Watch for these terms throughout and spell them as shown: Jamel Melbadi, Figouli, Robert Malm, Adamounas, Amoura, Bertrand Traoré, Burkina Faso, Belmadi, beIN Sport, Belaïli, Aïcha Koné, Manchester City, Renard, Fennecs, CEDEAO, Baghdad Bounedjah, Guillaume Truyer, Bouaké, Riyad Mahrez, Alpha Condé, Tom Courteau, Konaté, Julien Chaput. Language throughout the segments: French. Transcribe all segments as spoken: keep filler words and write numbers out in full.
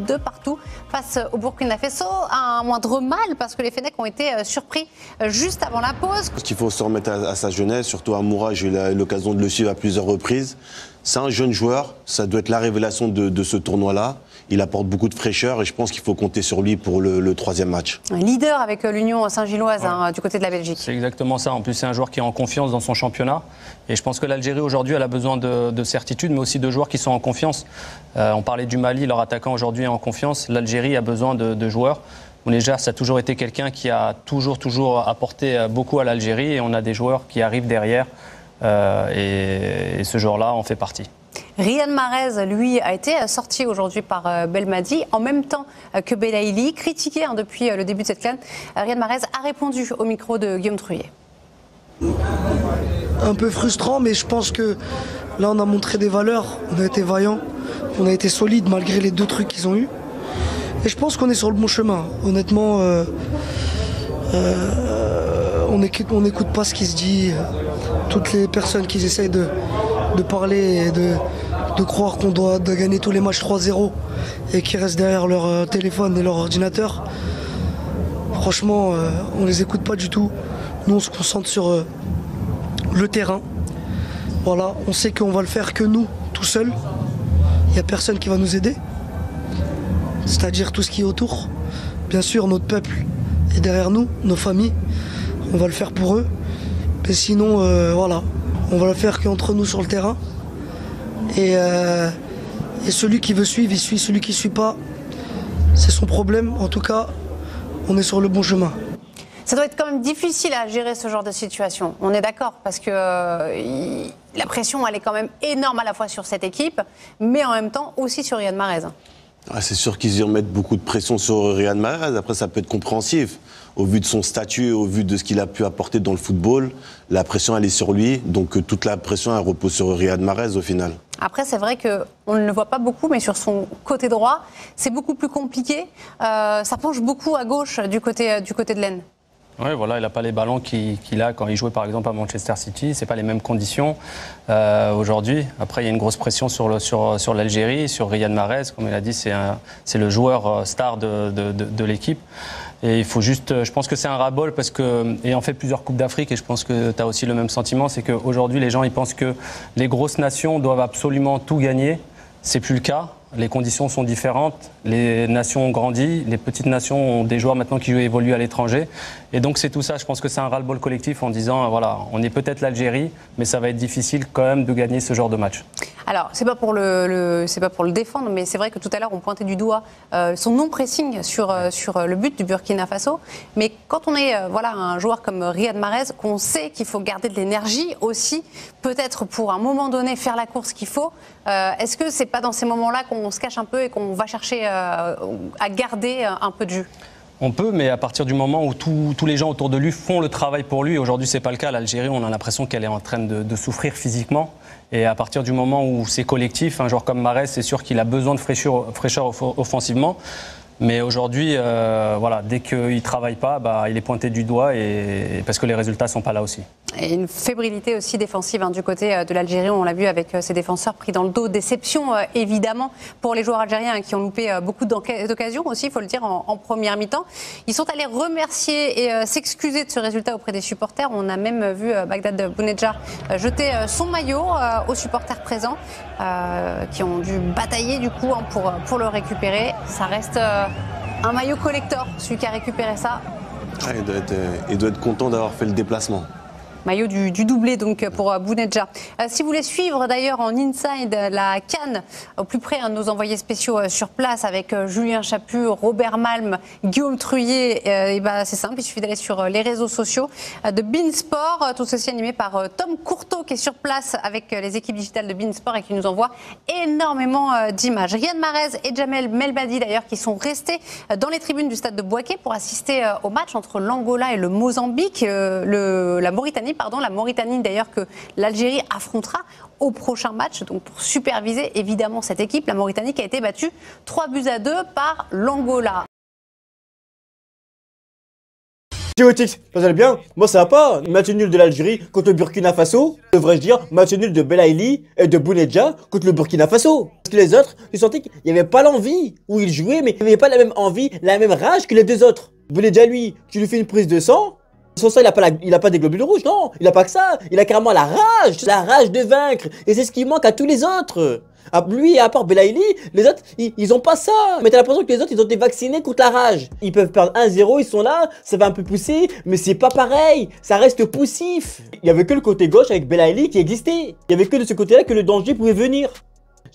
De partout face au Burkina Faso, à un moindre mal parce que les Fennecs ont été surpris juste avant la pause. Parce qu'il faut se remettre à, à sa jeunesse, surtout Amoura, j'ai eu l'occasion de le suivre à plusieurs reprises. C'est un jeune joueur, ça doit être la révélation de, de ce tournoi-là. Il apporte beaucoup de fraîcheur et je pense qu'il faut compter sur lui pour le, le troisième match. Un leader avec l'Union Saint-Gilloise, ouais. hein, du côté de la Belgique. C'est exactement ça. En plus, c'est un joueur qui est en confiance dans son championnat. Et je pense que l'Algérie, aujourd'hui, elle a besoin de, de certitude, mais aussi de joueurs qui sont en confiance. Euh, on parlait du Mali, leur attaquant aujourd'hui est en confiance. L'Algérie a besoin de, de joueurs. Bounedjah, ça a toujours été quelqu'un qui a toujours, toujours apporté beaucoup à l'Algérie. Et on a des joueurs qui arrivent derrière. Euh, et, et ce joueur-là en fait partie. Riyad Mahrez, lui, a été sorti aujourd'hui par Belmadi, en même temps que Belaïli, critiqué hein, depuis le début de cette C A N. Riyad Mahrez a répondu au micro de Guillaume Truyer. Un peu frustrant, mais je pense que là, on a montré des valeurs, on a été vaillants, on a été solides malgré les deux trucs qu'ils ont eus. Et je pense qu'on est sur le bon chemin. Honnêtement, euh, euh, on n'écoute pas ce qui se dit. Toutes les personnes qui essayent de, de parler et de, de croire qu'on doit de gagner tous les matchs trois zéro et qui restent derrière leur téléphone et leur ordinateur, franchement, euh, on ne les écoute pas du tout. Nous, on se concentre sur euh, le terrain. Voilà, on sait qu'on va le faire que nous, tout seuls. Il n'y a personne qui va nous aider, c'est-à-dire tout ce qui est autour. Bien sûr, notre peuple est derrière nous, nos familles. On va le faire pour eux. Mais sinon, euh, voilà, on va le faire qu'entre nous sur le terrain. Et, euh, et celui qui veut suivre, il suit. Celui qui ne suit pas, c'est son problème. En tout cas, on est sur le bon chemin. Ça doit être quand même difficile à gérer ce genre de situation. On est d'accord, parce que euh, la pression, elle est quand même énorme à la fois sur cette équipe, mais en même temps aussi sur Riyad Mahrez. Ah, c'est sûr qu'ils y remettent beaucoup de pression sur Riyad Mahrez. Après, ça peut être compréhensif. Au vu de son statut, au vu de ce qu'il a pu apporter dans le football, la pression, elle est sur lui. Donc, toute la pression, elle repose sur Riyad Mahrez, au final. Après, c'est vrai qu'on ne le voit pas beaucoup, mais sur son côté droit, c'est beaucoup plus compliqué. Euh, ça penche beaucoup à gauche, du côté, du côté de l'aine. Oui, voilà, il n'a pas les ballons qu'il qu'il a quand il jouait, par exemple, à Manchester City. Ce n'est pas les mêmes conditions euh, aujourd'hui. Après, il y a une grosse pression sur le, sur, sur l'Algérie, sur Riyad Mahrez. Comme il a dit, c'est c'est le joueur star de, de, de, de l'équipe. Et il faut juste, je pense que c'est un ras-le-bol parce que, et on fait plusieurs Coupes d'Afrique, et je pense que tu as aussi le même sentiment, c'est qu'aujourd'hui, les gens, ils pensent que les grosses nations doivent absolument tout gagner. C'est plus le cas. Les conditions sont différentes. Les nations ont grandi. Les petites nations ont des joueurs maintenant qui évoluent à l'étranger. Et donc, c'est tout ça. Je pense que c'est un ras-le-bol collectif en disant, voilà, on est peut-être l'Algérie, mais ça va être difficile quand même de gagner ce genre de match. Alors, c'est pas pour le, le c'est pas pour le défendre, mais c'est vrai que tout à l'heure, on pointait du doigt euh, son non-pressing sur, euh, sur le but du Burkina Faso. Mais quand on est euh, voilà, un joueur comme Riyad Mahrez, qu'on sait qu'il faut garder de l'énergie aussi, peut-être pour un moment donné faire la course qu'il faut, euh, est-ce que c'est pas dans ces moments-là qu'on On se cache un peu et qu'on va chercher euh, à garder un peu de jus? On peut, mais à partir du moment où tout, tous les gens autour de lui font le travail pour lui, aujourd'hui c'est pas le cas. L'Algérie, on a l'impression qu'elle est en train de, de souffrir physiquement. Et à partir du moment où c'est collectif, un joueur comme Mahrez, c'est sûr qu'il a besoin de fraîcheur, fraîcheur offensivement. Mais aujourd'hui, euh, voilà, dès qu'il ne travaille pas, bah, il est pointé du doigt et, et parce que les résultats ne sont pas là aussi. Et une fébrilité aussi défensive hein, du côté de l'Algérie, on l'a vu avec ses défenseurs pris dans le dos. Déception euh, évidemment pour les joueurs algériens qui ont loupé euh, beaucoup d'occasions aussi, il faut le dire, en, en première mi-temps. Ils sont allés remercier et euh, s'excuser de ce résultat auprès des supporters. On a même vu euh, Baghdad Bounedjah euh, jeter euh, son maillot euh, aux supporters présents euh, qui ont dû batailler du coup hein, pour, pour le récupérer. Ça reste... Euh, Un maillot collector, celui qui a récupéré ça. Ah, il, doit être, il doit être content d'avoir fait le déplacement. Maillot du, du doublé donc pour Bounedjah. Euh, si vous voulez suivre d'ailleurs en inside la C A N, au plus près hein, de nos envoyés spéciaux euh, sur place avec euh, Julien Chaput, Robert Malm, Guillaume Truyer, euh, et ben, c'est simple, il suffit d'aller sur euh, les réseaux sociaux euh, de beIN Sport, euh, tout ceci animé par euh, Tom Courteau qui est sur place avec euh, les équipes digitales de beIN Sport et qui nous envoie énormément euh, d'images. Riyad Mahrez et Jamel Melbadi d'ailleurs qui sont restés euh, dans les tribunes du stade de Bouaké pour assister euh, au match entre l'Angola et le Mozambique, euh, le, la Mauritanie Pardon, la Mauritanie d'ailleurs que l'Algérie affrontera au prochain match, donc pour superviser évidemment cette équipe, la Mauritanie qui a été battue trois buts à deux par l'Angola. Géotix, vous allez bien? Moi ça va pas. Match nul de l'Algérie contre le Burkina Faso. Devrais-je dire match nul de Belaïli et de Bounedjah contre le Burkina Faso. Parce que les autres, ils sentaient qu'il n'y avait pas l'envie où ils jouaient, mais il n'y avait pas la même envie, la même rage que les deux autres. Bounedjah, lui, tu lui fais une prise de sang. Sans ça, il n'a pas, pas des globules rouges, non, il n'a pas que ça. Il a carrément la rage, la rage de vaincre. Et c'est ce qui manque à tous les autres. À lui et à part Belaïli, les autres, ils, ils ont pas ça. Mais t'as l'impression que les autres, ils ont été vaccinés contre la rage. Ils peuvent perdre un zéro, ils sont là, ça va un peu pousser, mais c'est pas pareil, ça reste poussif. Il y avait que le côté gauche avec Belaïli qui existait. Il y avait que de ce côté-là que le danger pouvait venir.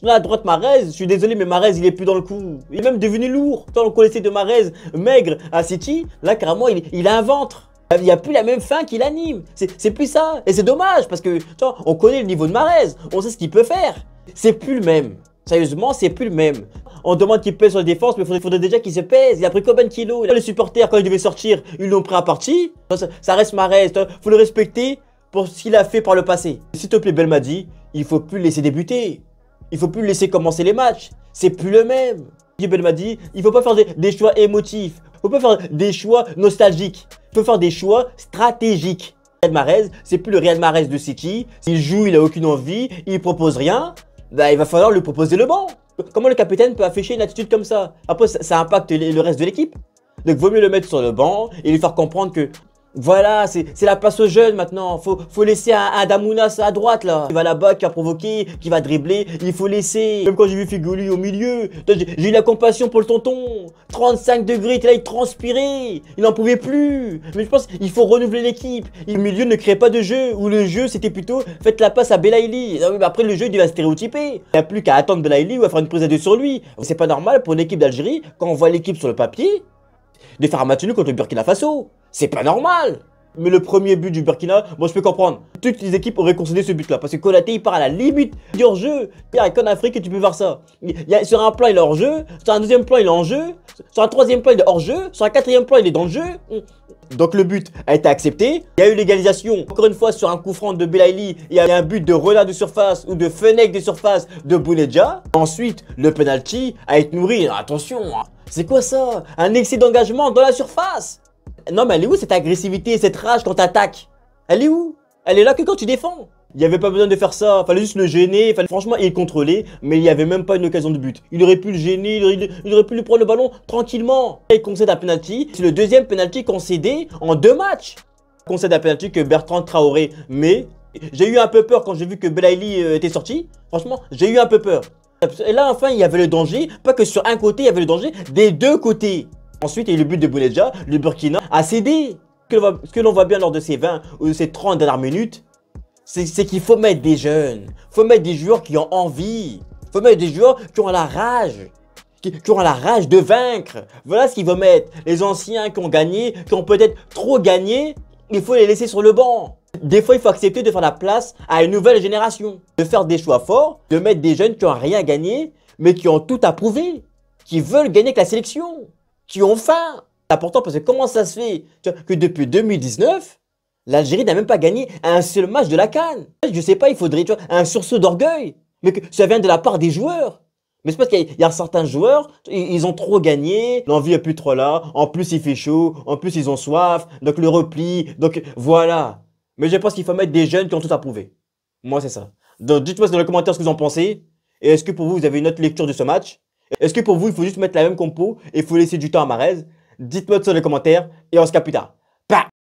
Là, à droite, Mahrez, je suis désolé, mais Mahrez, il est plus dans le coup. Il est même devenu lourd. Tant qu'on connaissait de Mahrez maigre à City, là, carrément, il, il a un ventre. Il n'y a plus la même fin qui l'anime. C'est plus ça. Et c'est dommage parce que, genre, on connaît le niveau de Mahrez, on sait ce qu'il peut faire. C'est plus le même. Sérieusement, c'est plus le même. On demande qu'il pèse sur la défense, mais il faudrait, faudrait déjà qu'il se pèse. Il a pris combien de kilos? Les supporters, quand ils devaient sortir, ils l'ont pris à partie. Ça, ça reste Mahrez. Il faut le respecter pour ce qu'il a fait par le passé. S'il te plaît, Belmadi, il faut plus le laisser débuter. Il faut plus le laisser commencer les matchs. C'est plus le même. Belmadi, il faut pas faire des, des choix émotifs. Il faut pas faire des choix nostalgiques. Il faut faire des choix stratégiques. Riyad Mahrez, c'est plus le Riyad Mahrez de City. Il joue, il a aucune envie, il propose rien. Bah, il va falloir lui proposer le banc. Comment le capitaine peut afficher une attitude comme ça? Après, ça, ça impacte le reste de l'équipe. Donc, vaut mieux le mettre sur le banc et lui faire comprendre que voilà, c'est la place aux jeunes maintenant. Faut, faut laisser un, un Adamounas à droite là. Qui va là-bas, qui va provoquer, qui va dribbler. Il faut laisser. Même quand j'ai vu Figouli au milieu, j'ai eu la compassion pour le tonton. trente-cinq degrés, là, il transpirait. Il n'en pouvait plus. Mais je pense qu'il faut renouveler l'équipe. Le milieu ne crée pas de jeu. Ou le jeu, c'était plutôt faites la passe à Belaïli. Après, le jeu, il va stéréotyper. Il n'y a plus qu'à attendre Belaïli ou à faire une prise à deux sur lui. C'est pas normal pour une équipe d'Algérie, quand on voit l'équipe sur le papier, de faire un match nul contre le Burkina Faso. C'est pas normal. Mais le premier but du Burkina, moi je peux comprendre. Toutes les équipes auraient concédé ce but là. Parce que Konaté, il part à la limite du hors-jeu. Il y a qu'en Afrique et tu peux voir ça. Il y a, sur un plan, il est hors-jeu. Sur un deuxième plan, il est en jeu. Sur un troisième plan, il est hors-jeu. Sur un quatrième plan, il est dans le jeu. Donc le but a été accepté. Il y a eu l'égalisation. Encore une fois, sur un coup franc de Belaïli, il y a un but de Renard de surface ou de Fenech de surface de Bounedjah. Ensuite, le penalty a été nourri. Attention, c'est quoi ça? Un excès d'engagement dans la surface? Non mais elle est où cette agressivité, cette rage quand t'attaques? Elle est où? Elle est là que quand tu défends. Il n'y avait pas besoin de faire ça, fallait juste le gêner, fallait... franchement il contrôlait, mais il n'y avait même pas une occasion de but. Il aurait pu le gêner, il aurait, il aurait pu lui prendre le ballon tranquillement. Il concède un penalty, c'est le deuxième penalty concédé en deux matchs. Il concède un penalty que Bertrand Traoré met. J'ai eu un peu peur quand j'ai vu que Belaïli était sorti, franchement j'ai eu un peu peur. Et là enfin il y avait le danger, pas que sur un côté il y avait le danger, des deux côtés. Ensuite, il y a eu le but de Bounedjah, le Burkina a cédé. Ce que l'on voit bien lors de ces vingt ou ces trente dernières minutes, c'est qu'il faut mettre des jeunes. Il faut mettre des joueurs qui ont envie. Il faut mettre des joueurs qui ont la rage. Qui, qui ont la rage de vaincre. Voilà ce qu'il faut mettre. Les anciens qui ont gagné, qui ont peut-être trop gagné, il faut les laisser sur le banc. Des fois, il faut accepter de faire la place à une nouvelle génération. De faire des choix forts, de mettre des jeunes qui n'ont rien gagné, mais qui ont tout à prouver. Qui veulent gagner avec la sélection. Qui ont faim. C'est important parce que comment ça se fait que depuis deux mille dix-neuf, l'Algérie n'a même pas gagné un seul match de la C A N. Je sais pas, il faudrait tu vois, un sursaut d'orgueil, mais que ça vient de la part des joueurs. Mais c'est parce qu'il y, y a certains joueurs, ils ont trop gagné, l'envie est plus trop là, en plus il fait chaud, en plus ils ont soif, donc le repli, donc voilà. Mais je pense qu'il faut mettre des jeunes qui ont tout à prouver. Moi c'est ça. Donc dites-moi dans les commentaires ce que vous en pensez, et est-ce que pour vous, vous avez une autre lecture de ce match? Est-ce que pour vous, il faut juste mettre la même compo et il faut laisser du temps à Mahrez? Dites-moi ça dans les commentaires et on se capte plus tard.